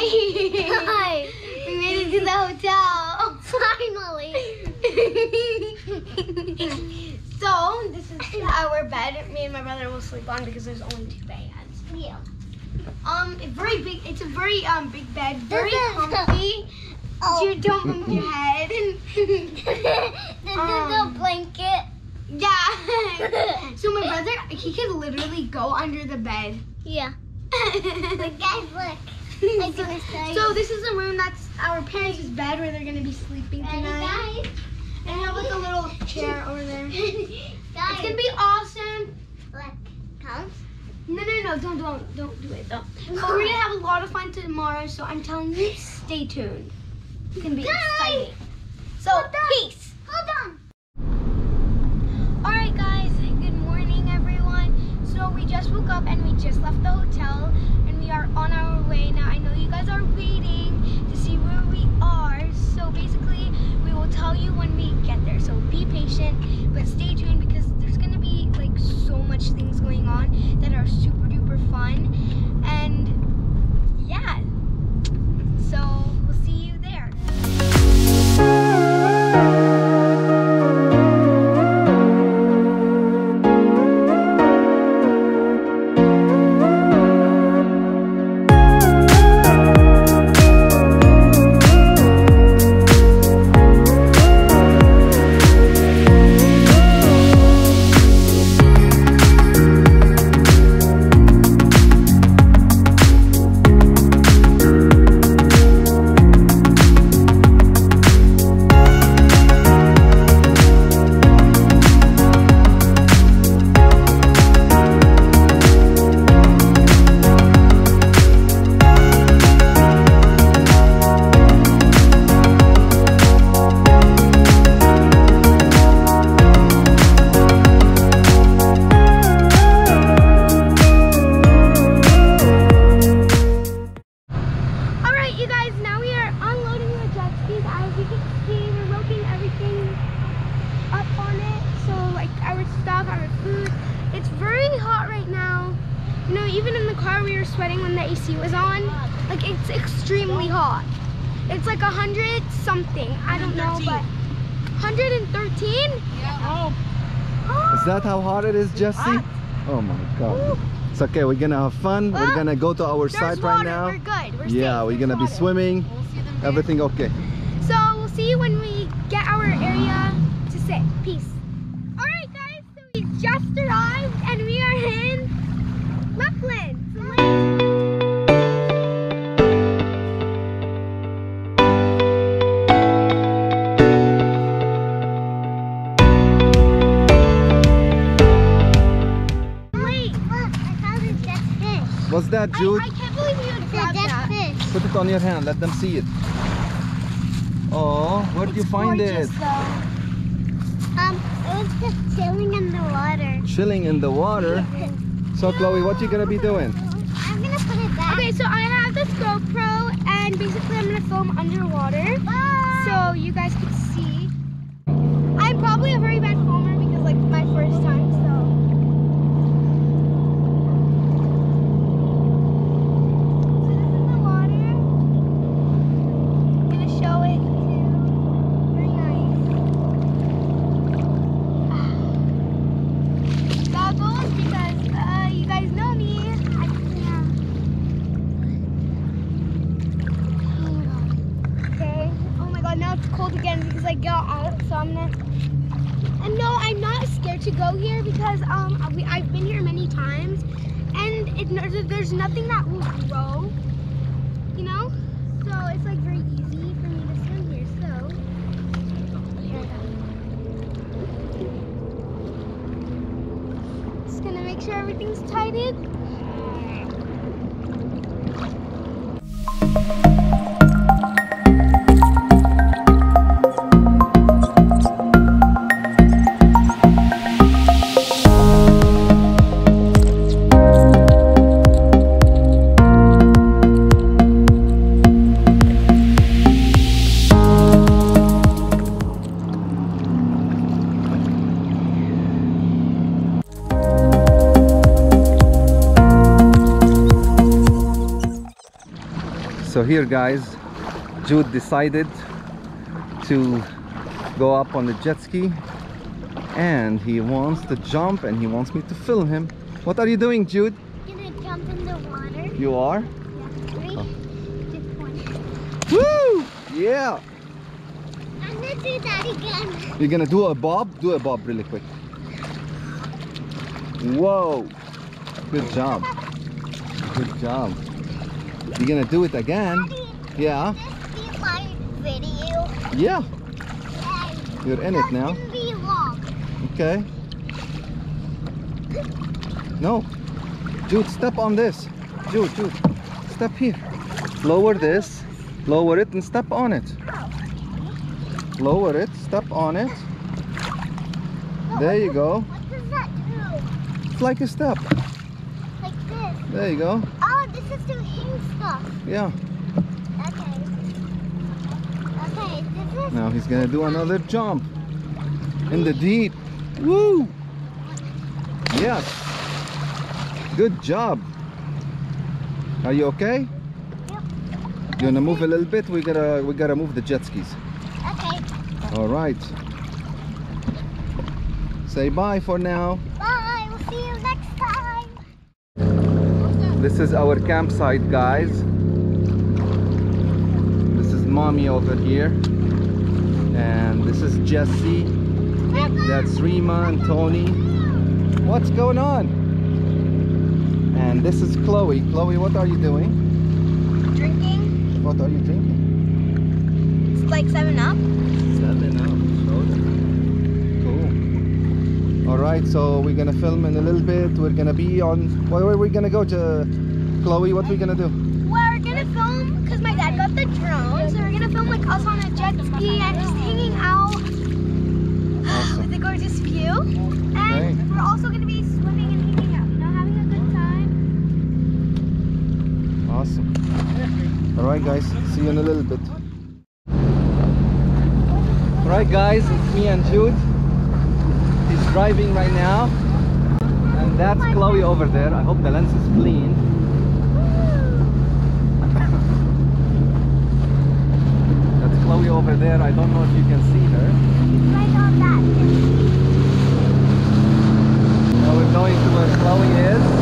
Hi! We made it to the hotel. Finally! So, this is our bed. Me and my brother will sleep on because there's only two beds. Yeah. It's a very big bed, very comfy. Oh. You don't move your head. This is a blanket. Yeah. So my brother, he could literally go under the bed. Yeah. But guys, look. So this is a room that's our parents' bed where they're gonna be sleeping tonight. Guys. And I have like a little chair over there. Guys. It's gonna be awesome. Look, come. No, don't do it though. But we're gonna have a lot of fun tomorrow, so I'm telling you, stay tuned. It's gonna be exciting. So peace. Hold on. Alright guys, good morning everyone. So we just woke up and we just left the hotel and we are on our way. Now I know you guys are waiting to see where we are. So basically we will tell you when we get there. So be patient, but stay tuned because there's gonna be like so much things going on that are super duper fun. And yeah, so we'll see you there. Is that how hot it is, Jesse? Hot. Oh my God! Ooh. It's okay. We're gonna have fun. We're gonna go to our side right now. We're good. We're safe. We're gonna be swimming. We'll see them Everything okay? So we'll see you when we get our area to sit. Peace. All right, guys. So we just arrived and we are in Laughlin. What's that, Jude? I can't believe you would grab that. Fish. Put it on your hand. Let them see it. Oh, where did you find it? Though. It was just chilling in the water. Chilling in the water? So, Chloe, what are you going to be doing? I'm going to put it back. Okay, so I have this GoPro, and basically I'm going to film underwater. Bye. So you guys can see. I'm probably a very bad filmer because, like, my first time, so. I've been here many times, and there's nothing that will grow, you know? So it's like very easy for me to swim here, so. Just gonna make sure everything's tighted. So here, guys, Jude decided to go up on the jet ski, and he wants to jump and he wants me to film him. What are you doing, Jude? Can I jump in the water? You are? Yeah. 3, 2, 1. Woo! Yeah! I'm gonna do that again. You're gonna do a bob? Do a bob really quick. Whoa! Good job. Good job. You're gonna do it again. Daddy, yeah. This be my video. Yeah. Yay. You're in it now. Be long. Okay. No. Jude, step on this. Jude. Step here. Lower this. Lower it and step on it. Lower it. Step on it. There you go. What does that do? It's like a step. Like this. There you go. This is to hang stuff. Yeah. Okay. Okay, this is... Now he's gonna do another jump. In the deep. Woo! Yes. Good job. Are you okay? Yep. You wanna move a little bit? We gotta move the jet skis. Okay. Alright. Say bye for now. Bye, we'll see you next time. This is our campsite, guys. This is Mommy over here, and this is Jesse. That's Rima and Tony. What's going on? And this is Chloe. Chloe, what are you doing? Drinking. What are you drinking? It's like 7-Up. 7-Up. Alright, so we're gonna film in a little bit. We're gonna be on... Where are we gonna go, to Chloe? What are we gonna do? Well, we're gonna film, because my dad got the drone, so we're gonna film like us on a jet ski and just hanging out with the gorgeous view. And okay, we're also gonna be swimming and hanging out, having a good time. Awesome. Alright, guys, see you in a little bit. Alright, guys, it's me and Jude. He's driving right now, and that's Chloe over there. I hope the lens is clean. That's Chloe over there. I don't know if you can see her. She's right on that. Now we're going to where Chloe is.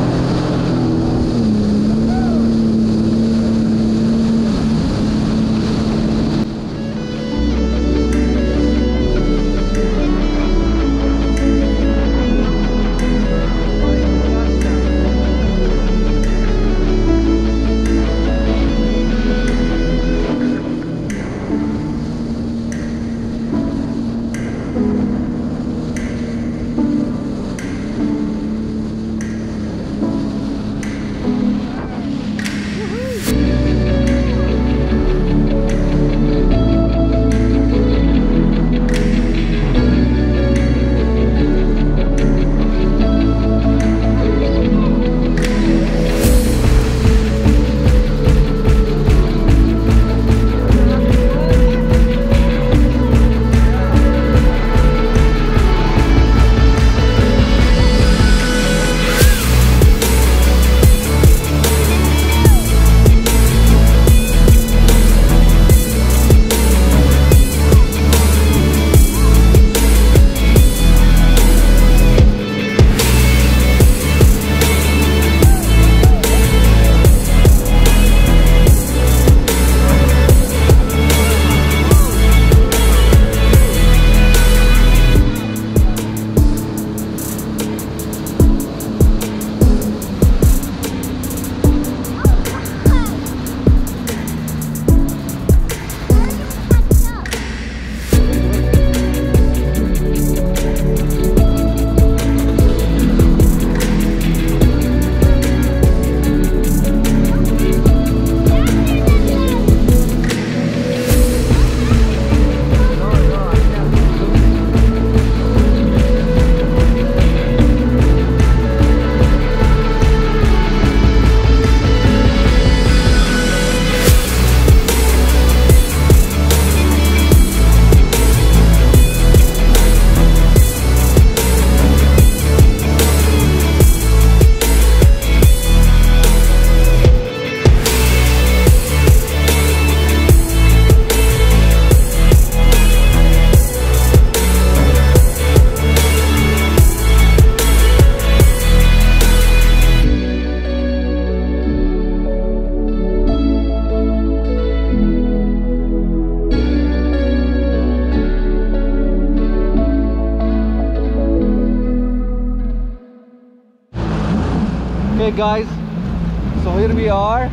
Alright guys, so here we are.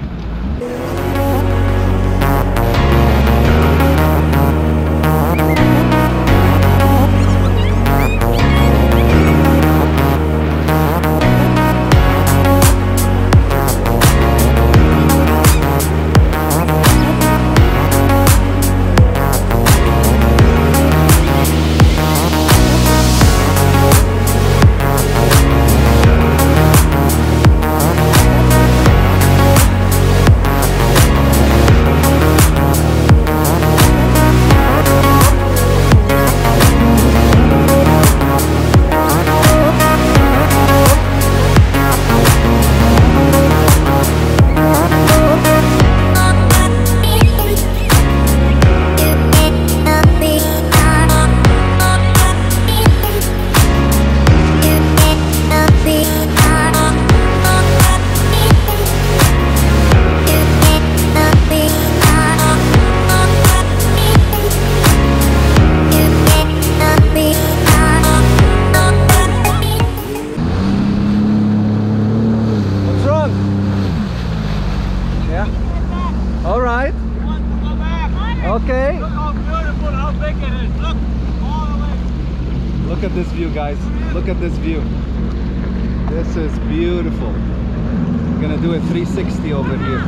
Okay. Look how beautiful, how big it is. Look all the way. Look at this view, guys. Look at this view. This is beautiful. I'm gonna do a 360 over here.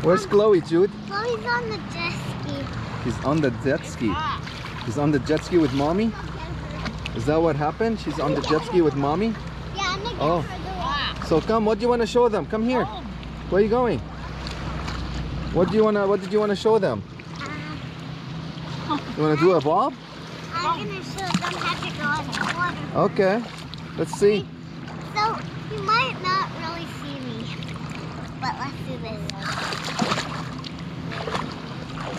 Where's Chloe, Jude? Chloe's on the jet ski. He's on the jet ski. He's on the jet ski with mommy? Is that what happened? She's on the jet ski with mommy? Yeah, I'm gonna go for the So come, what do you want to show them? Come here. Where are you going? What did you want to show them? You want to do a bob? I'm gonna show them how to go in the water. Okay, let's see. So you might not really see me, but let's do this.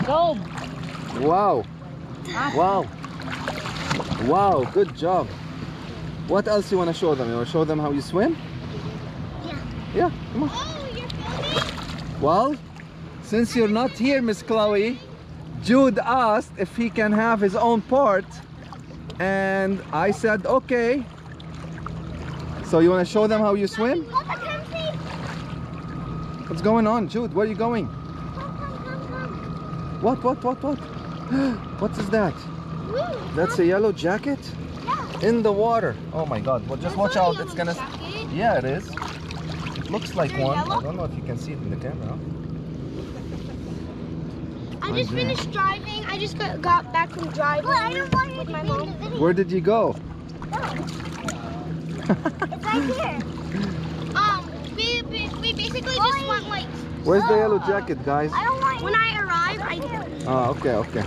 Go! Wow! Wow! Wow! Good job! What else do you want to show them? You want to show them how you swim? Yeah. Yeah, come on. Oh, you're filming? Well, since you're not here, Miss Chloe, Jude asked if he can have his own part, and I said okay. So you want to show them how you swim? What's going on, Jude? Where are you going? What? What is that? That's a yellow jacket? Yeah. In the water. Oh my God. Well, just watch out. It's gonna... Jacket. Yeah, it is. It looks like one. Yellow? I don't know if you can see it in the camera. I just finished driving. I just got back from driving with my mom. Where did you go? It's right here. We basically just want lights. Where's the yellow jacket, guys? I don't want... When I arrive, I do. Oh, okay, okay.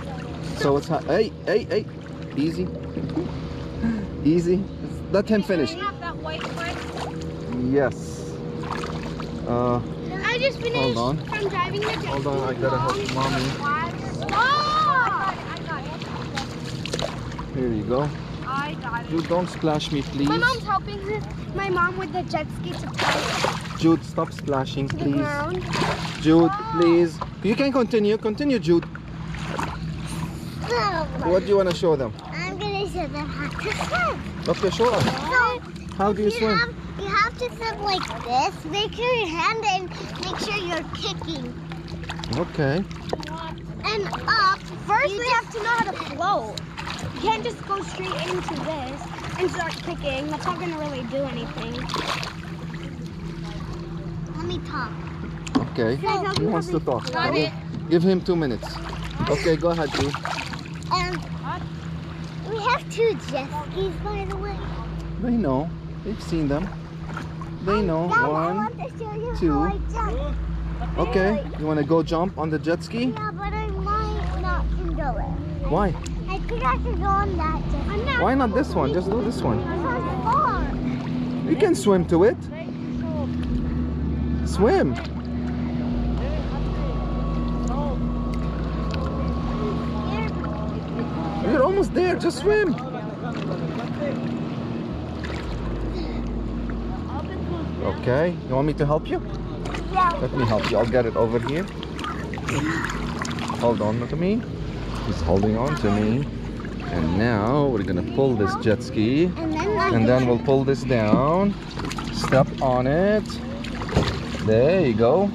So it's hot. Hey. Easy. Easy. Let him finish. Can I have that white one? Yes. I just finished from driving the jacket. Hold on, I gotta help mommy. I got it. Here you go. I got it. Dude, don't splash me, please. My mom's helping my mom with the jet ski to play. Jude, stop splashing, please. Jude, please. You can continue. Continue, Jude. What do you want to show them? I'm going to show them how to swim. Okay, show us. So, how do you swim? You have to swim like this. Make sure your hand and make sure you're kicking. Okay. And up. First, we have to know how to float. You can't just go straight into this and start kicking. That's not going to really do anything. Talk. Okay, he wants to talk. Give him 2 minutes. Okay, go ahead, Jude. We have 2 jet skis, by the way. They know. They've seen them. They know. Dad, one, I want to show you two. How I jump. Okay. You want to go jump on the jet ski? Yeah, but I might not do it. Why? I think I should go on that jet ski. Why not this one? Just do this one. It's far. You can swim to it. Swim. You're almost there. Just swim. Okay. You want me to help you? Yeah. Let me help you. I'll get it over here. Hold on to me. He's holding on to me. And now we're going to pull this jet ski. And then we'll pull this down. Step on it. There you go.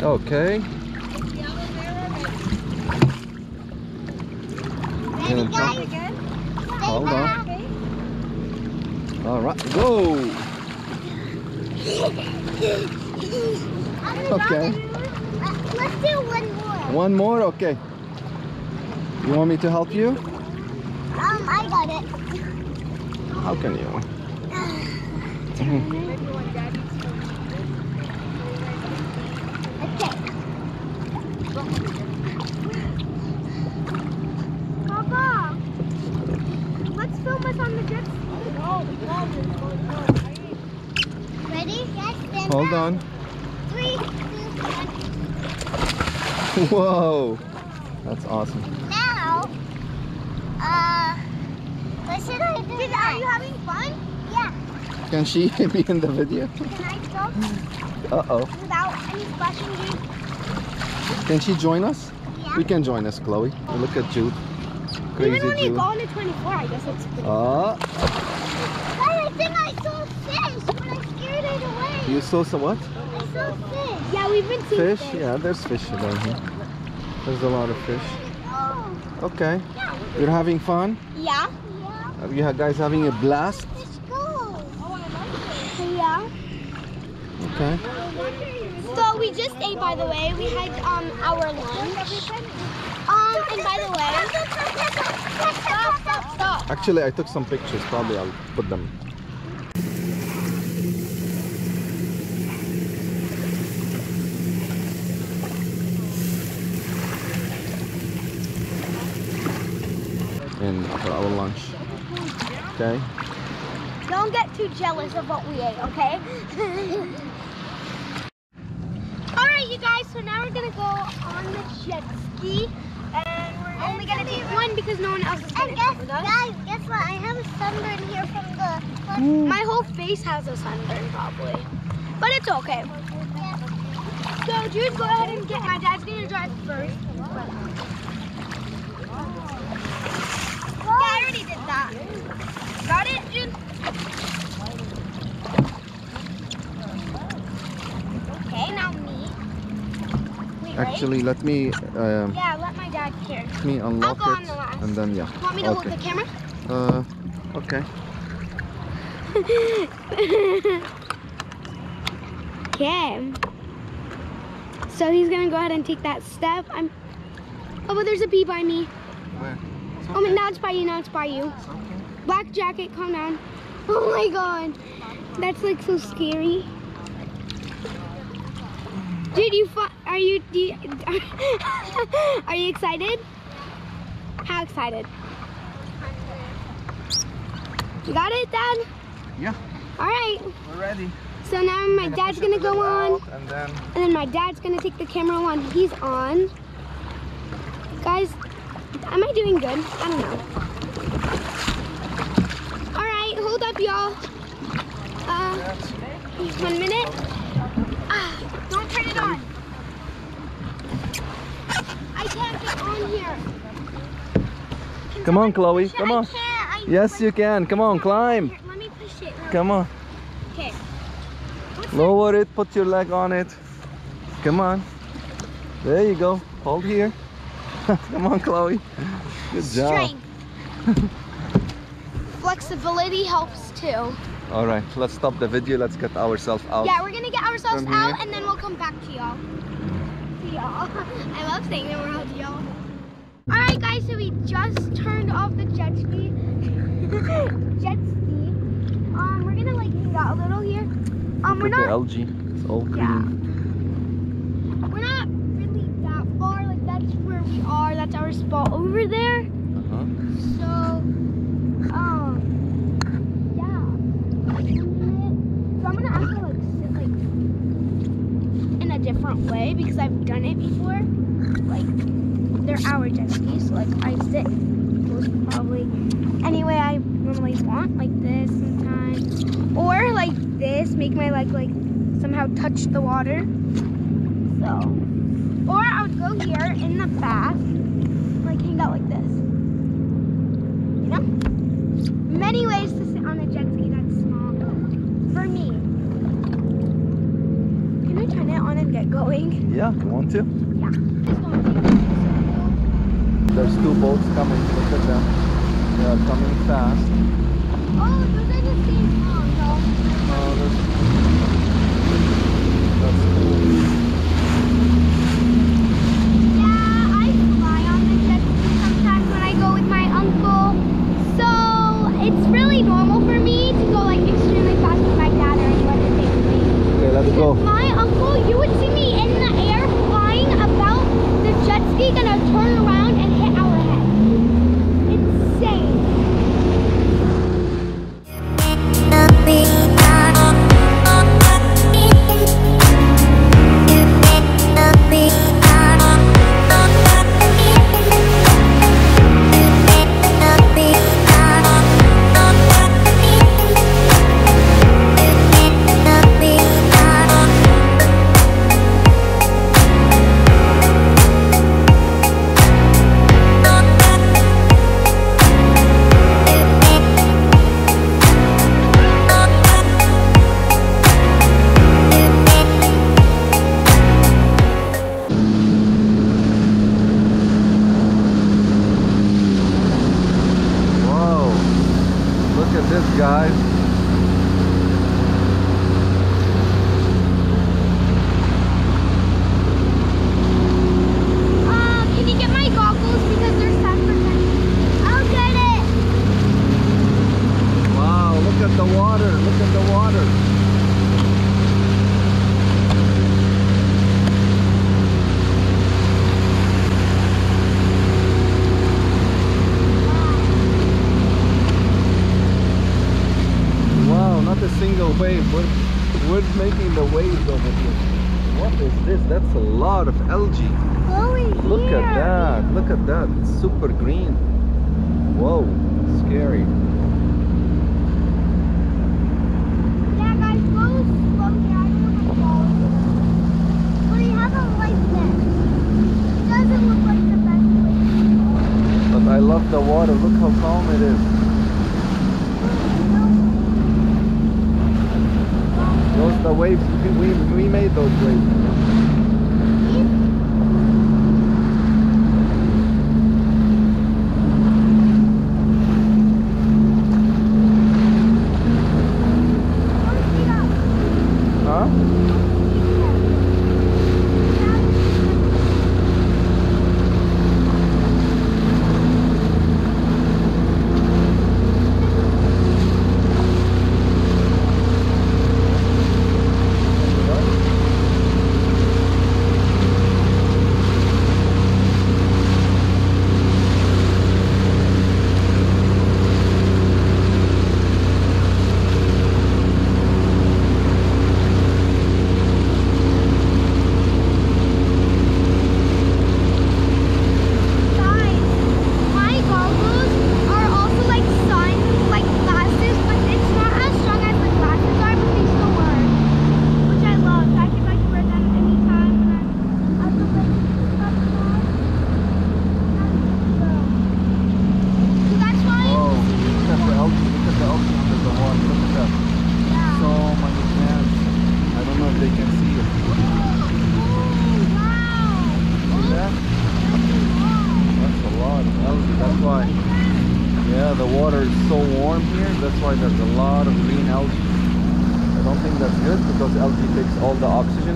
Okay. Hold on. All right, go. Okay. Let's do one more. One more, okay. You want me to help you? I got it. How can you? Okay. Hold on. 3, 2, 1. Whoa, that's awesome. Now, what should I do? Are you having fun? Yeah. Can she be in the video? Can I go? Without any splashing, Jude? Can she join us? Yeah. We can join us, Chloe. Look at Jude. Crazy Jude. Even only go 24, I guess it's pretty. I think I saw fish, but I scared it away. You saw some what? I saw fish. Yeah, we've been seeing fish. Fish? Yeah, there's fish down here. There's a lot of fish. Oh. Okay. Yeah. You're having fun? Yeah. Are you guys having a blast? Let's go. Oh, I like it. Yeah. Okay. So we just ate, by the way. We had our lunch. And by the way... Stop, stop, stop. Actually, I took some pictures. Probably I'll put them. And for our lunch. Okay? Don't get too jealous of what we ate, okay? Alright, you guys. So now we're going to go on the jet ski. And we're only going to take one because no one else is going to come with us. Guys, guess what? I have a sunburn here from the... My whole face has a sunburn, probably. But it's okay. So, Jude, go ahead and get... My dad's going to drive first. Yeah, I already did that. Got it, Jude? Okay, now me. Wait, actually, let me... let my dad care. Let me unlock it. On the last. And then, yeah. Want me to hold the camera? Okay. Okay. So he's going to go ahead and take that step. Oh, but there's a bee by me. Where? Okay. Oh, now it's by you, It's okay. Black jacket, calm down. Oh my god. That's like so scary. Dude, are you excited? How excited? You got it, Dad? Yeah. All right. We're ready. So now my dad's gonna go on, and then my dad's gonna take the camera on. He's on. Guys, am I doing good? I don't know. All right, hold up, y'all. 1 minute. Don't turn it on. I can't get on here. Come on, Chloe. Come on. Yes, you can. Come on, climb. Let me push it. Come on. Okay. Lower it. Put your leg on it. Come on. There you go. Hold here. Come on, Chloe. Good job. Strength. Flexibility helps too. All right. Let's stop the video. Let's get ourselves out. Yeah, we're gonna get ourselves out, and then we'll come back to y'all. I love saying the word y'all. Alright guys, so we just turned off the jet ski. We're gonna like hang out a little here. We're not algae. It's all green. Yeah. We're not really that far, like that's where we are, that's our spot over there. So so I'm gonna have to like sit like in a different way because I've done it before. Like they're our jet skis, so like I sit most probably any way I normally want, like this sometimes, or like this, make my leg like somehow touch the water. So, or I would go here in the bath, like hang out like this. You know, many ways to sit on a jet ski that's small for me. Can we turn it on and get going? Yeah, you want to? Yeah. Just going. There's two boats coming, look at them. They are coming fast. Oh, those are the same song, no? No, that's cool. Yeah, I fly on the jet ski sometimes when I go with my uncle. So, it's really normal for me to go like extremely fast with my dad or anyone that takes me. Okay, let's go. My uncle, you would see me in the air flying about the jet ski, gonna turn around and hit our head. We're making the waves over here. What is this? That's a lot of algae. Chloe, look at that. Look at that. It's super green. Whoa, scary. Yeah, guys, go slow here. I don't want to fall. But you haven't liked this. It doesn't look like the best place. But I love the water. Look how calm it is. Those the waves, we made those waves.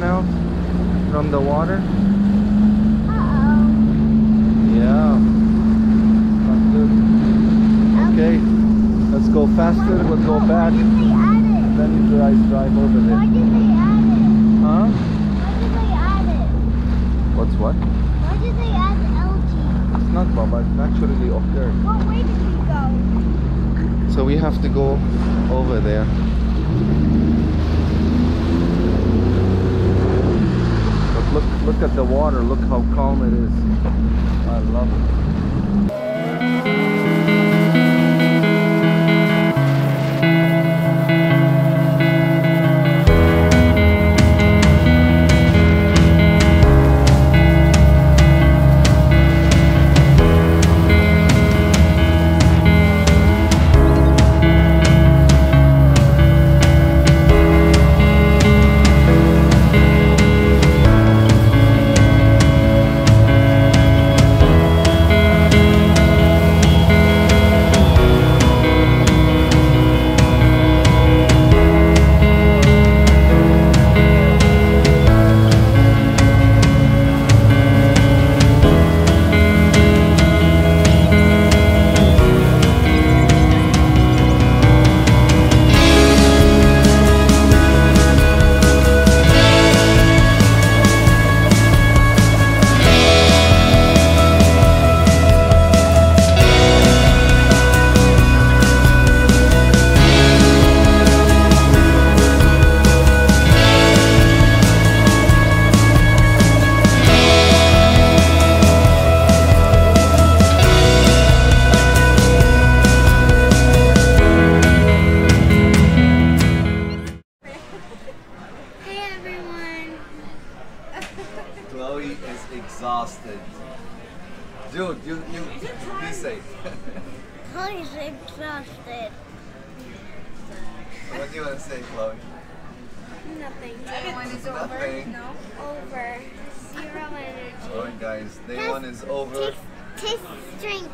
Huh? From the water? Uh-oh. Yeah. go faster, but go back. Then you guys drive over there. Why did they add it? Huh? Why did they add it? What's what? Why did they add LG? It's not, Baba. It's naturally occurred. What way did we go? So we have to go over there. But look at the water. Look how calm it is. I love it. Chloe is exhausted. Jude, you be safe. Chloe's exhausted. What do you want to say, Chloe? Nothing. Day 1 is nothing. Over. No. Over. Zero energy. Alright guys, day 1 is over. Taste drink.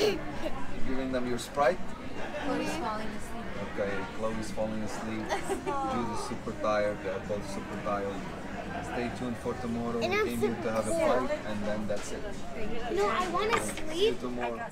You're giving them your Sprite? Chloe's falling asleep. Okay, Chloe's falling asleep. Jude is super tired. They're both super tired. Stay tuned for tomorrow. We came here to have a fight, and then that's it. No, I want to sleep. See you tomorrow.